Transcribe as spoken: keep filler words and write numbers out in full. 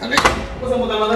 A ver.